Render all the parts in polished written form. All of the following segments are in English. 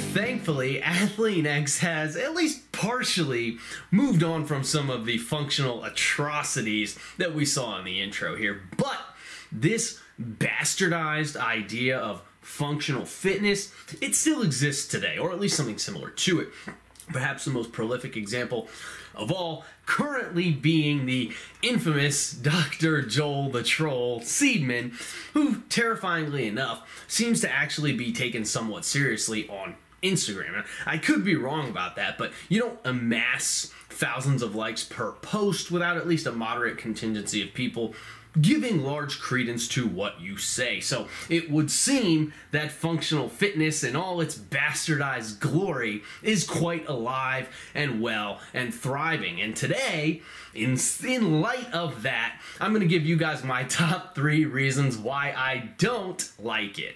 Thankfully, Athlean-X has at least partially moved on from some of the functional atrocities that we saw in the intro here, but this bastardized idea of functional fitness, it still exists today, or at least something similar to it. Perhaps the most prolific example of all currently being the infamous Dr. Joel the Troll Seedman, who, terrifyingly enough, seems to actually be taken somewhat seriously on Instagram. I could be wrong about that, but you don't amass thousands of likes per post without at least a moderate contingency of people giving large credence to what you say. So it would seem that functional fitness in all its bastardized glory is quite alive and well and thriving. And today, in light of that, I'm going to give you guys my top 3 reasons why I don't like it.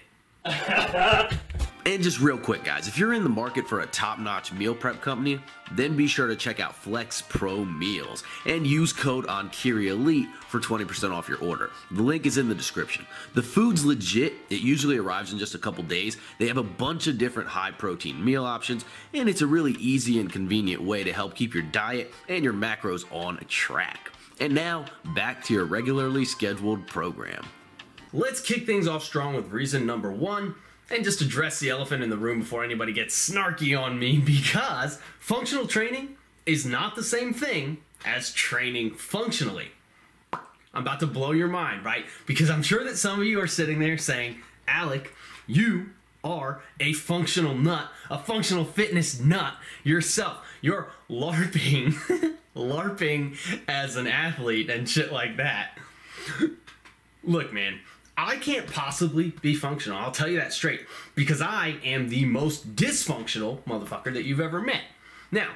And just real quick, guys, if you're in the market for a top-notch meal prep company, then be sure to check out Flex Pro Meals and use code EnkiriElite for 20% off your order. The link is in the description. The food's legit. It usually arrives in just a couple days. They have a bunch of different high-protein meal options, and it's a really easy and convenient way to help keep your diet and your macros on track. And now, back to your regularly scheduled program. Let's kick things off strong with reason number 1, and just address the elephant in the room before anybody gets snarky on me, because functional training is not the same thing as training functionally. I'm about to blow your mind, right? Because I'm sure that some of you are sitting there saying, Alec, you are a functional nut, a functional fitness nut yourself. You're LARPing as an athlete and shit like that. Look, man, I can't possibly be functional. I'll tell you that straight, because I am the most dysfunctional motherfucker that you've ever met. Now,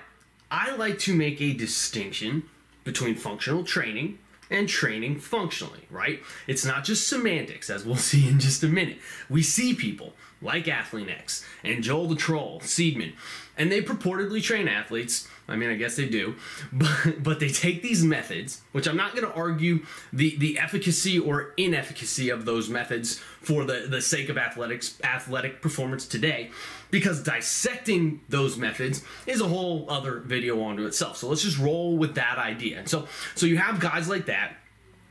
I like to make a distinction between functional training and training functionally, right? It's not just semantics, as we'll see in just a minute. We see people like Athlean-X and Joel the Troll Seedman, and they purportedly train athletes. I mean, I guess they do, but they take these methods, which I'm not going to argue the efficacy or inefficacy of those methods for the sake of athletic performance today, because dissecting those methods is a whole other video onto itself. So let's just roll with that idea. And so you have guys like that.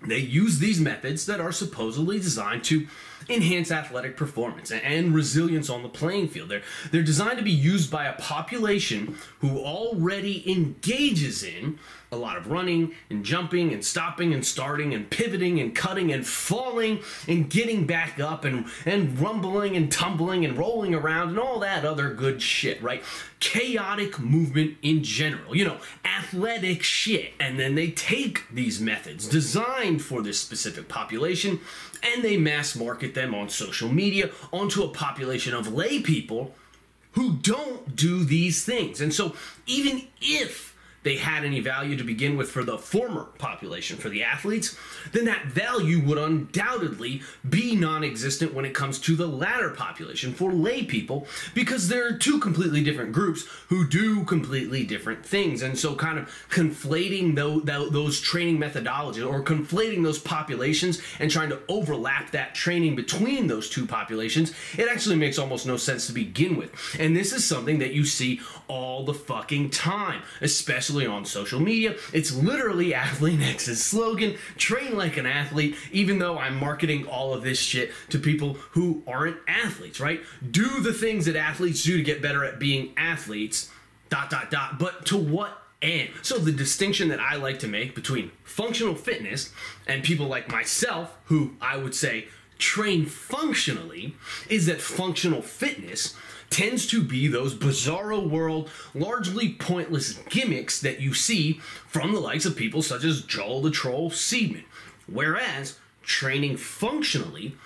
They use these methods that are supposedly designed to enhance athletic performance and resilience on the playing field. They're designed to be used by a population who already engages in a lot of running and jumping and stopping and starting and pivoting and cutting and falling and getting back up and rumbling and tumbling and rolling around and all that other good shit, right? Chaotic movement in general, you know, athletic shit. And then they take these methods designed for this specific population and they mass market them on social media onto a population of lay people who don't do these things. And so even if they had any value to begin with for the former population, for the athletes, then that value would undoubtedly be non-existent when it comes to the latter population, for lay people, because there are two completely different groups who do completely different things. And so kind of conflating those training methodologies, or conflating those populations and trying to overlap that training between those two populations, it actually makes almost no sense to begin with. And this is something that you see all the fucking time, especially on social media. It's literally Athlean-X's slogan, train like an athlete, even though I'm marketing all of this shit to people who aren't athletes, right? Do the things that athletes do to get better at being athletes, ... but to what end? So the distinction that I like to make between functional fitness and people like myself, who I would say train functionally, is that functional fitness tends to be those bizarro world, largely pointless gimmicks that you see from the likes of people such as Joel the Troll Seedman. Whereas training functionally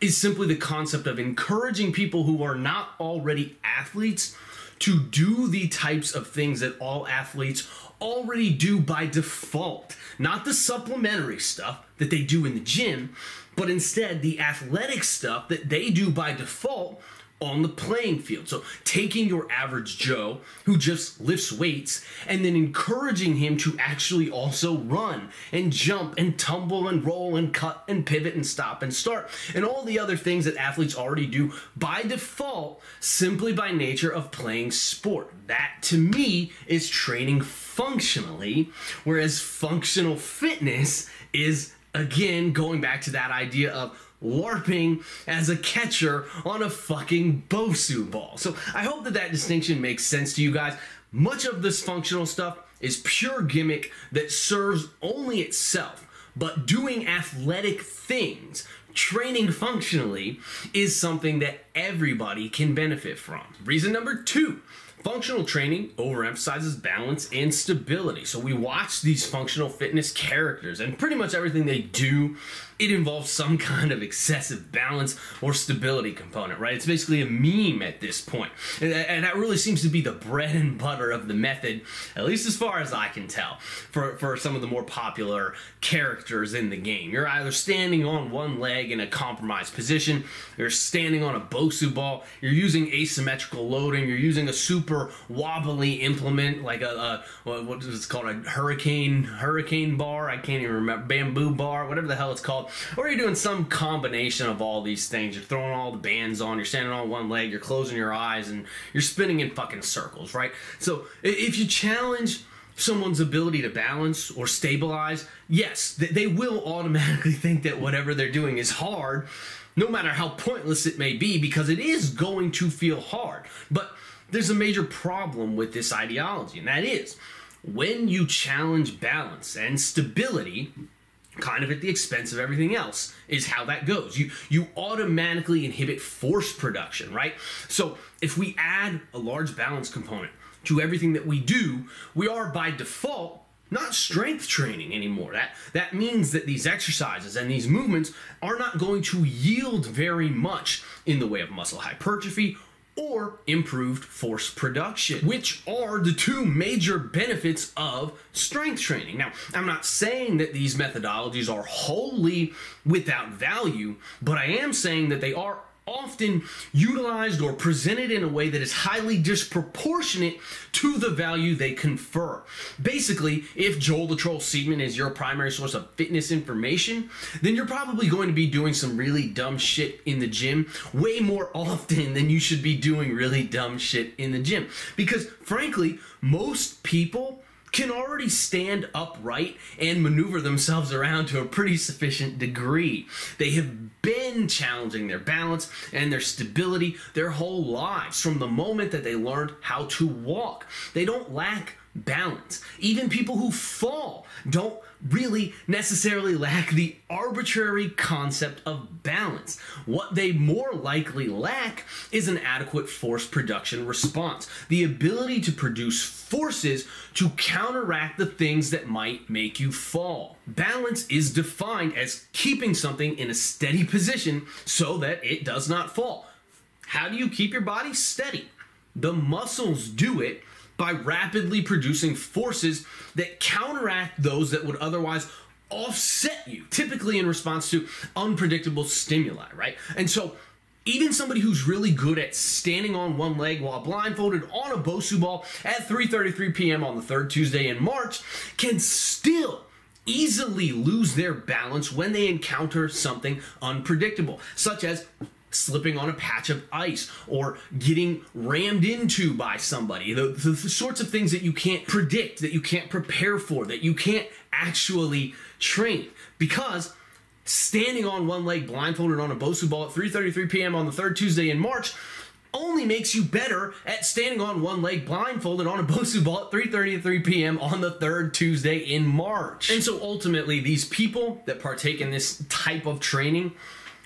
is simply the concept of encouraging people who are not already athletes to do the types of things that all athletes already do by default. Not the supplementary stuff that they do in the gym, but instead the athletic stuff that they do by default on the playing field. So taking your average Joe who just lifts weights and then encouraging him to actually also run and jump and tumble and roll and cut and pivot and stop and start and all the other things that athletes already do by default simply by nature of playing sport. That to me is training functionally, whereas functional fitness is, again, going back to that idea of LARPing as a catcher on a fucking BOSU ball. So I hope that that distinction makes sense to you guys. Much of this functional stuff is pure gimmick that serves only itself, but doing athletic things, training functionally, is something that everybody can benefit from. Reason number two. Functional training overemphasizes balance and stability. So we watch these functional fitness characters and pretty much everything they do, it involves some kind of excessive balance or stability component, right? It's basically a meme at this point. And that really seems to be the bread and butter of the method, at least as far as I can tell, for some of the more popular characters in the game. You're either standing on one leg in a compromised position, you're standing on a BOSU ball, you're using asymmetrical loading, you're using a super wobbly implement like a what is it called, a hurricane bar, I can't even remember, bamboo bar, whatever the hell it's called, or you're doing some combination of all these things. You're throwing all the bands on, you're standing on one leg, you're closing your eyes, and you're spinning in fucking circles, right? So if you challenge someone's ability to balance or stabilize, yes, they will automatically think that whatever they're doing is hard, no matter how pointless it may be, because it is going to feel hard. But there's a major problem with this ideology, and that is when you challenge balance and stability, kind of at the expense of everything else, is how that goes. You automatically inhibit force production, right? So if we add a large balance component to everything that we do, we are by default not strength training anymore. That means that these exercises and these movements are not going to yield very much in the way of muscle hypertrophy or improved force production, which are the two major benefits of strength training. Now, I'm not saying that these methodologies are wholly without value, but I am saying that they are often utilized or presented in a way that is highly disproportionate to the value they confer. Basically, if Joel the Troll Seedman is your primary source of fitness information, then you're probably going to be doing some really dumb shit in the gym way more often than you should be doing really dumb shit in the gym. Because frankly, most people can already stand upright and maneuver themselves around to a pretty sufficient degree. They have been challenging their balance and their stability their whole lives from the moment that they learned how to walk. They don't lack balance. Even people who fall don't really necessarily lack the arbitrary concept of balance. What they more likely lack is an adequate force production response, the ability to produce forces to counteract the things that might make you fall. Balance is defined as keeping something in a steady position so that it does not fall. How do you keep your body steady? The muscles do it by rapidly producing forces that counteract those that would otherwise offset you, typically in response to unpredictable stimuli, right? And so even somebody who's really good at standing on one leg while blindfolded on a BOSU ball at 3:33 p.m. on the third Tuesday in March can still easily lose their balance when they encounter something unpredictable, such as slipping on a patch of ice or getting rammed into by somebody, the sorts of things that you can't predict, that you can't prepare for, that you can't actually train. Because standing on one leg blindfolded on a BOSU ball at 3:33 p.m. on the third Tuesday in March only makes you better at standing on one leg blindfolded on a BOSU ball at 3:33 p.m. on the third Tuesday in March. And so ultimately, these people that partake in this type of training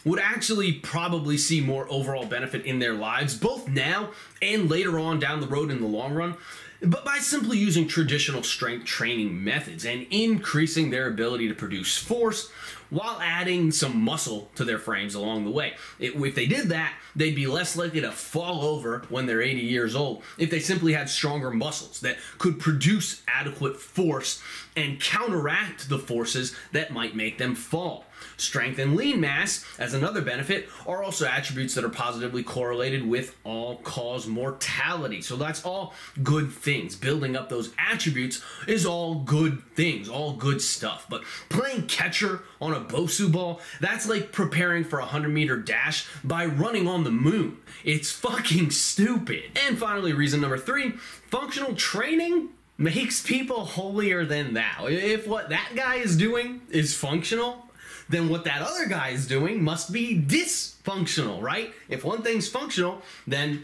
would actually probably see more overall benefit in their lives, both now and later on down the road in the long run, but by simply using traditional strength training methods and increasing their ability to produce force while adding some muscle to their frames along the way. If they did that, they'd be less likely to fall over when they're 80 years old if they simply had stronger muscles that could produce adequate force and counteract the forces that might make them fall. Strength and lean mass, as another benefit, are also attributes that are positively correlated with all-cause mortality. So that's all good things. Building up those attributes is all good things, all good stuff. But playing catcher on a BOSU ball, that's like preparing for a 100-meter dash by running on the moon. It's fucking stupid. And finally, reason number 3, functional training makes people holier than thou. If what that guy is doing is functional, then what that other guy is doing must be dysfunctional, right? If one thing's functional, then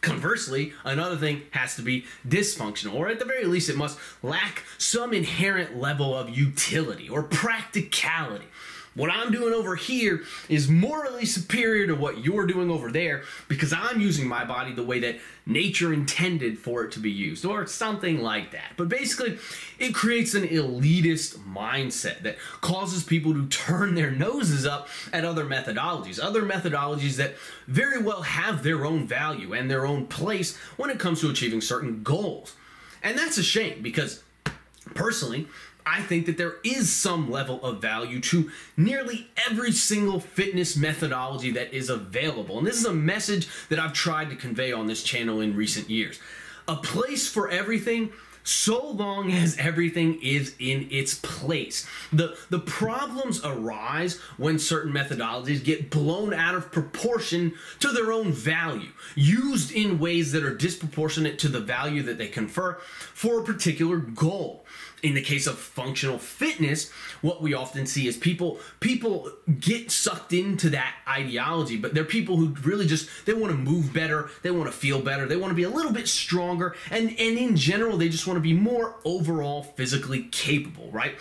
conversely, another thing has to be dysfunctional, or at the very least, it must lack some inherent level of utility or practicality. What I'm doing over here is morally superior to what you're doing over there because I'm using my body the way that nature intended for it to be used, or something like that. But basically, it creates an elitist mindset that causes people to turn their noses up at other methodologies that very well have their own value and their own place when it comes to achieving certain goals. And that's a shame because, personally, I think that there is some level of value to nearly every single fitness methodology that is available. And this is a message that I've tried to convey on this channel in recent years. A place for everything, so long as everything is in its place. The problems arise when certain methodologies get blown out of proportion to their own value, used in ways that are disproportionate to the value that they confer for a particular goal. In the case of functional fitness, what we often see is people get sucked into that ideology, but they're people who really just, they want to move better, they want to feel better, they want to be a little bit stronger, and in general, they just want to be more overall physically capable, right?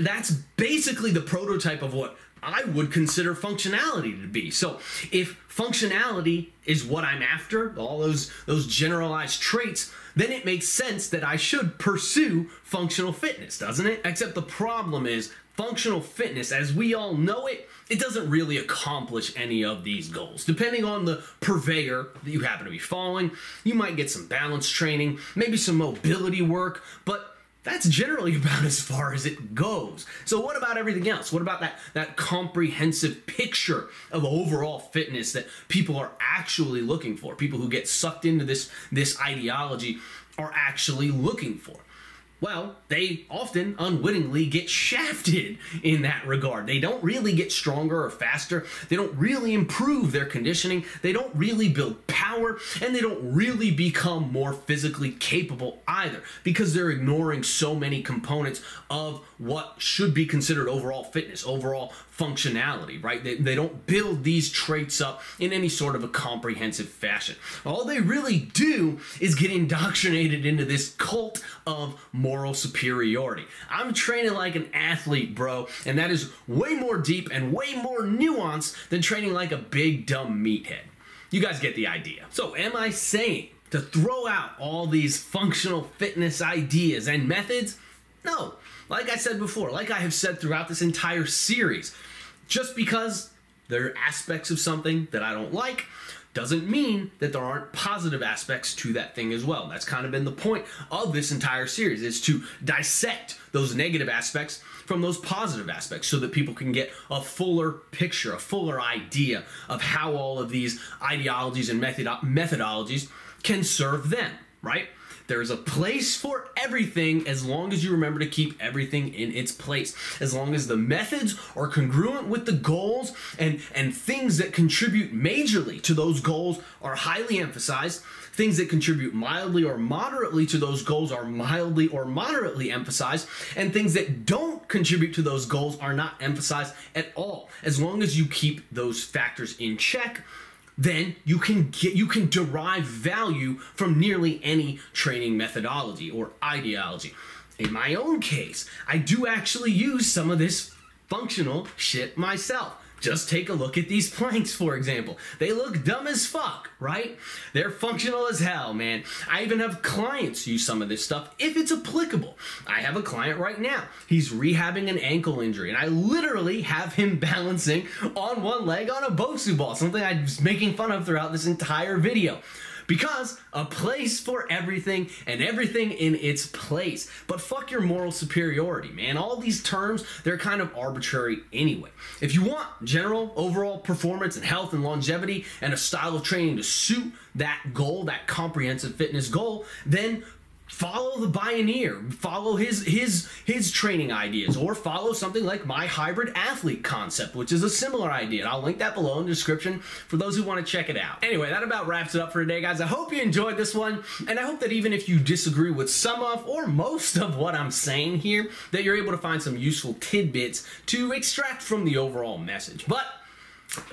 That's basically the prototype of what I would consider functionality to be. So if functionality is what I'm after, all those generalized traits, then it makes sense that I should pursue functional fitness, doesn't it? Except the problem is functional fitness, as we all know it, it doesn't really accomplish any of these goals. Depending on the purveyor that you happen to be following, you might get some balance training, maybe some mobility work, but that's generally about as far as it goes. So what about everything else? What about that comprehensive picture of overall fitness that people are actually looking for? People who get sucked into this ideology are actually looking for? Well, they often unwittingly get shafted in that regard. They don't really get stronger or faster. They don't really improve their conditioning. They don't really build power, and they don't really become more physically capable either because they're ignoring so many components of what should be considered overall fitness, overall functionality, right? They don't build these traits up in any sort of a comprehensive fashion. All they really do is get indoctrinated into this cult of moral superiority. I'm training like an athlete, bro, and that is way more deep and way more nuanced than training like a big dumb meathead. You guys get the idea. So am I saying to throw out all these functional fitness ideas and methods? No. Like I said before, like I have said throughout this entire series, just because there are aspects of something that I don't like Doesn't mean that there aren't positive aspects to that thing as well. That's kind of been the point of this entire series, is to dissect those negative aspects from those positive aspects so that people can get a fuller picture, a fuller idea of how all of these ideologies and methodologies can serve them, right? There's a place for everything as long as you remember to keep everything in its place. As long as the methods are congruent with the goals and things that contribute majorly to those goals are highly emphasized, things that contribute mildly or moderately to those goals are mildly or moderately emphasized, and things that don't contribute to those goals are not emphasized at all. As long as you keep those factors in check, then you can derive value from nearly any training methodology or ideology. In my own case, I do actually use some of this functional shit myself. Just take a look at these planks, for example. They look dumb as fuck, right? They're functional as hell, man. I even have clients use some of this stuff if it's applicable. I have a client right now. He's rehabbing an ankle injury, and I literally have him balancing on one leg on a BOSU ball, something I was making fun of throughout this entire video. Because a place for everything and everything in its place. But fuck your moral superiority, man. All these terms, they're kind of arbitrary anyway. If you want general overall performance and health and longevity and a style of training to suit that goal, that comprehensive fitness goal, then follow the pioneer, follow his training ideas, or follow something like My Hybrid Athlete concept, which is a similar idea. And I'll link that below in the description for those who want to check it out. Anyway, that about wraps it up for today, guys. I hope you enjoyed this one, and I hope that even if you disagree with some of or most of what I'm saying here, that you're able to find some useful tidbits to extract from the overall message. But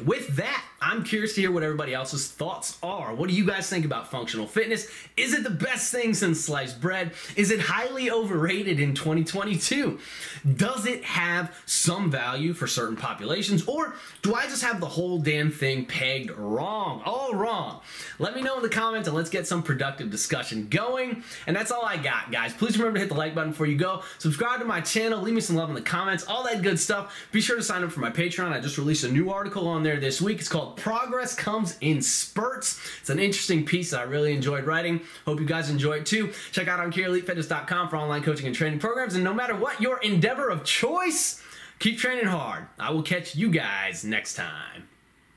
with that, I'm curious to hear what everybody else's thoughts are. What do you guys think about functional fitness? Is it the best thing since sliced bread? Is it highly overrated in 2022? Does it have some value for certain populations? Or do I just have the whole damn thing pegged wrong? All wrong. Let me know in the comments and let's get some productive discussion going. And that's all I got, guys. Please remember to hit the like button before you go. Subscribe to my channel. Leave me some love in the comments. All that good stuff. Be sure to sign up for my Patreon. I just released a new article on there this week. It's called Progress Comes in Spurts. It's an interesting piece that I really enjoyed writing. Hope you guys enjoy it too. Check out EnkiriEliteFitness.com for online coaching and training programs. And no matter what your endeavor of choice, keep training hard. I will catch you guys next time.